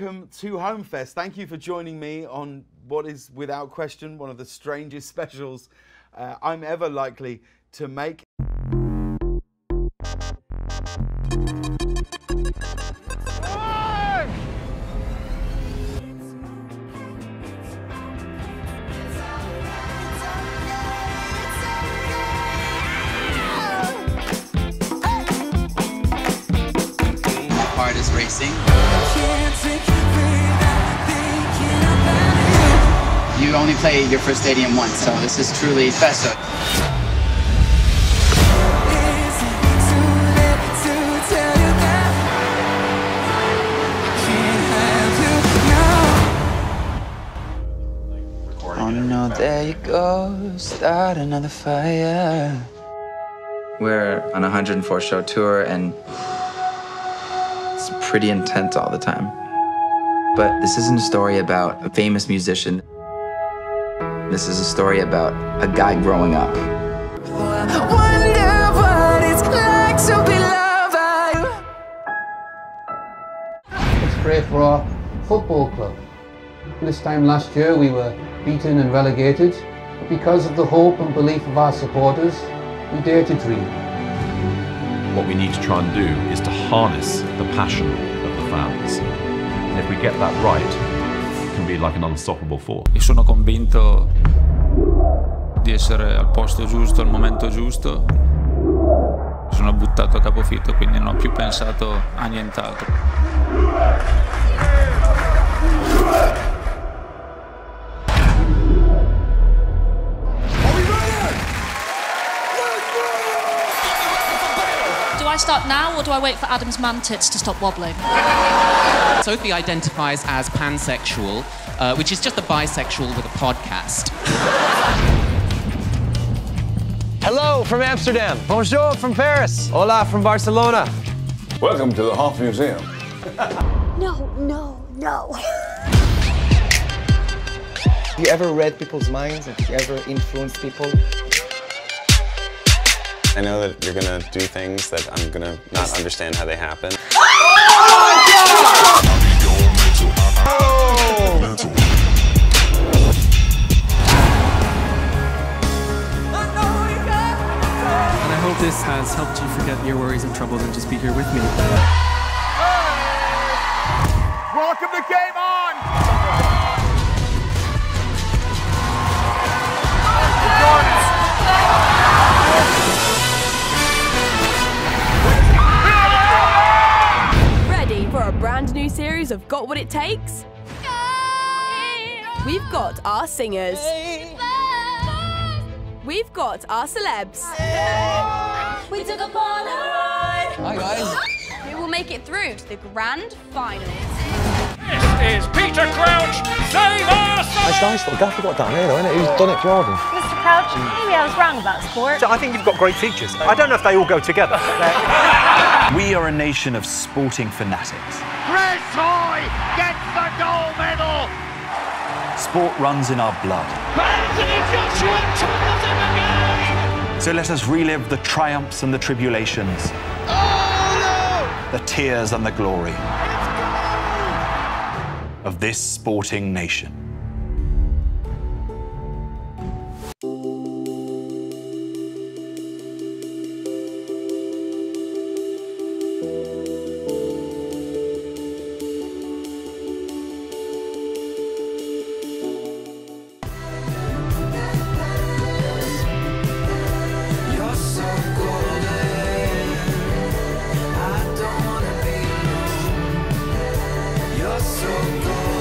Welcome to HomeFest. Thank you for joining me on what is, without question, one of the strangest specials I'm ever likely to make. Hardest racing. You only play your first stadium once, so this is truly special. Oh no, there you go, start another fire. We're on a 104 show tour and it's pretty intense all the time. But this isn't a story about a famous musician. This is a story about a guy growing up. Wonder what it's like to be loved. Let's pray for our football club. This time last year we were beaten and relegated, but because of the hope and belief of our supporters, we dare to dream. What we need to try and do is to harness the passion of the fans. And if we get that right, can be like an unstoppable force. Io sono convinto di essere al posto giusto, al momento giusto. Sono buttato a capofitto, quindi non ho più pensato a nient'altro. Do I start now or do I wait for Adam's man tits to stop wobbling? Sophie identifies as pansexual, which is just a bisexual with a podcast. Hello from Amsterdam. Bonjour from Paris. Hola from Barcelona. Welcome to the Hoff Museum. No, no, no. Have you ever read people's minds? Have you ever influenced people? I know that you're gonna do things that I'm gonna not understand how they happen. Oh my God! And I hope this has helped you forget your worries and troubles and just be here with me. Hey! Welcome to Game On! Ready for a brand new series of Got What It Takes? We've got our singers. We've got our celebs. We took a Polaroid. Hi guys. Who will make it through to the grand final? This is Peter Crouch. Save us! It's nice little gaff we got down here, though, isn't it? Who's done it, Jordan? Mr. Crouch, maybe I was wrong about sport. So I think you've got great features. I don't know if they all go together. We are a nation of sporting fanatics. Chris Hoy gets the gold medal. Sport runs in our blood. So let us relive the triumphs and the tribulations. Oh, no! The tears and the glory of this sporting nation. So